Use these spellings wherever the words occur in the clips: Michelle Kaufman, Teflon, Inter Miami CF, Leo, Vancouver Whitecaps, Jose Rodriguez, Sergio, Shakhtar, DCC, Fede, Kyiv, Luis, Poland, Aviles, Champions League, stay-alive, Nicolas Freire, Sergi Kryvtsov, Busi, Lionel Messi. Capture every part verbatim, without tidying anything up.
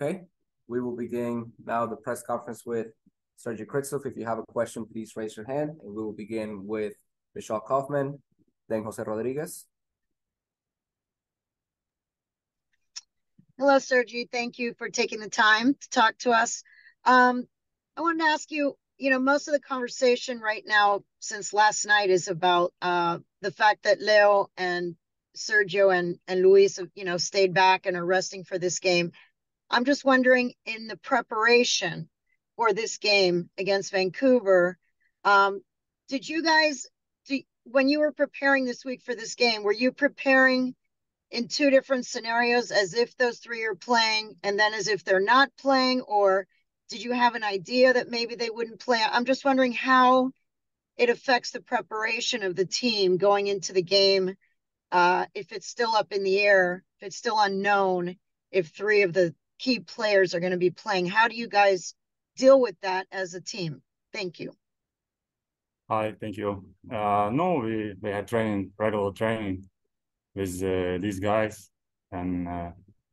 Okay, we will begin now the press conference with Sergi Kryvtsov. If you have a question, please raise your hand, and we will begin with Michelle Kaufman, then Jose Rodriguez. Hello, Sergi. Thank you for taking the time to talk to us. Um, I wanted to ask you, you know, most of the conversation right now since last night is about uh, the fact that Leo and Sergio and, and Luis, you know, stayed back and are resting for this game. I'm just wondering, in the preparation for this game against Vancouver, um, did you guys, do, when you were preparing this week for this game, were you preparing in two different scenarios as if those three are playing and then as if they're not playing, or did you have an idea that maybe they wouldn't play? I'm just wondering how it affects the preparation of the team going into the game, uh, if it's still up in the air, if it's still unknown, if three of the key players are going to be playing. How do you guys deal with that as a team? Thank you. Hi, thank you. Uh, no, we, we had training, regular training with uh, these guys. And uh,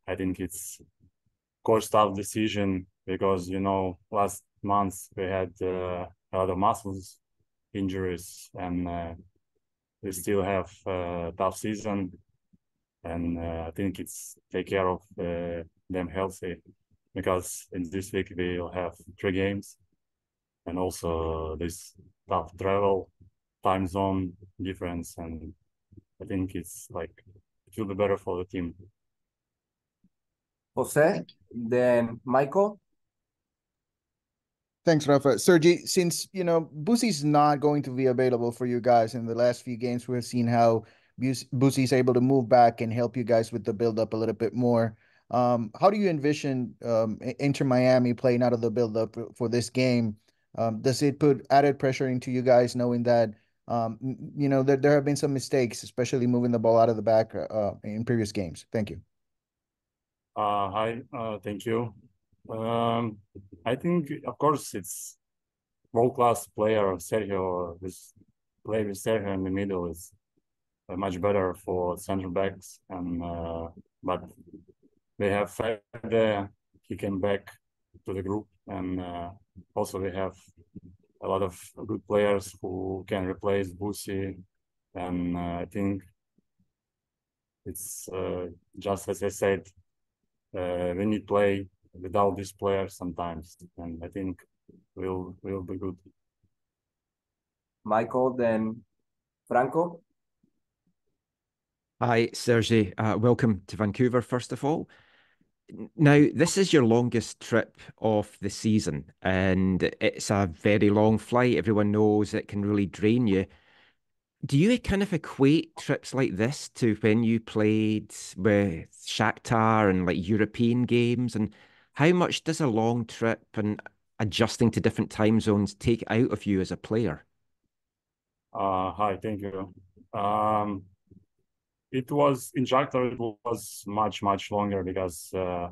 I think it's coach staff decision, because, you know, last month we had uh, a lot of muscles injuries, and uh, we still have a tough season. And uh, I think it's take care of uh, them healthy, because in this week we'll have three games, and also this tough travel, time zone difference. And I think it's like, it will be better for the team. Jose, then Michael. Thanks, Rafa. Sergi, since, you know, Busi's not going to be available for you guys in the last few games, we've seen how Busi's able to move back and help you guys with the build-up a little bit more. Um, how do you envision um, Inter Miami playing out of the build-up for this game? Um, does it put added pressure into you guys, knowing that, um, you know, there, there have been some mistakes, especially moving the ball out of the back uh, in previous games? Thank you. Uh, hi, uh, thank you. Um, I think, of course, it's world-class player Sergio. This play with Sergio in the middle is uh, much better for center backs, and uh, but they have Fede. He came back to the group, and uh, also they have a lot of good players who can replace Busi, and uh, I think it's uh, just as I said. Uh, we need play without this player sometimes, and I think we'll we'll be good. Michael, then Franco. Hi, Sergi. Uh, welcome to Vancouver, first of all. Now, this is your longest trip of the season, and it's a very long flight. Everyone knows it can really drain you. Do you kind of equate trips like this to when you played with Shakhtar and like European games? And how much does a long trip and adjusting to different time zones take out of you as a player? Uh, hi, thank you. Um, it was in Shakhtar, it was much, much longer, because uh,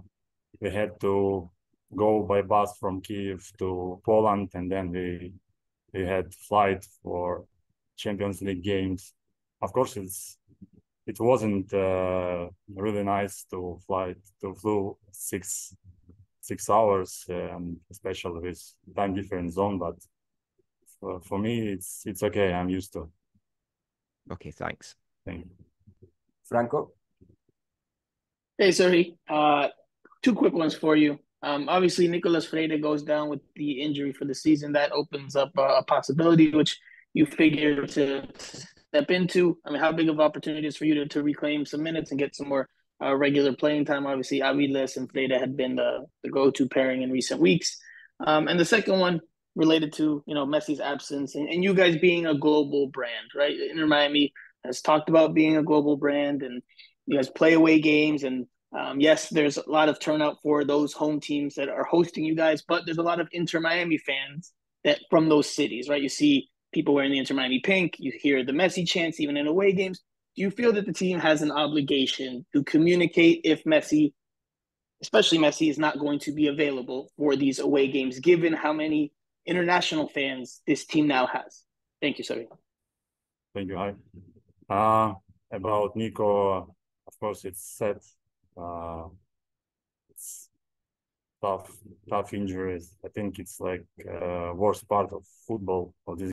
we had to go by bus from Kyiv to Poland, and then we, we had flight for Champions League games. Of course, it's it wasn't uh, really nice to fly to flew six six hours, um, especially with time difference zone. But for, for me, it's it's okay. I'm used to. Okay, thanks. Thank you, Franco. Hey, Sergi. Uh, two quick ones for you. Um, obviously, Nicolas Freire goes down with the injury for the season. That opens up uh, a possibility, which you figure to step into. I mean, how big of opportunities for you to, to reclaim some minutes and get some more uh, regular playing time? Obviously, Aviles and Fede had been the, the go-to pairing in recent weeks. Um, and the second one related to, you know, Messi's absence and, and you guys being a global brand, right? Inter Miami has talked about being a global brand, and you guys play away games. And um, yes, there's a lot of turnout for those home teams that are hosting you guys, but there's a lot of Inter Miami fans that from those cities, right? You see people wearing the Inter Miami pink, you hear the Messi chants even in away games. Do you feel that the team has an obligation to communicate if Messi, especially Messi, is not going to be available for these away games, given how many international fans this team now has? Thank you, Sergi. Thank you, hi. Uh, about Nico, of course, it's sad. Uh, it's tough, tough injuries. I think it's like uh, worst part of football of this.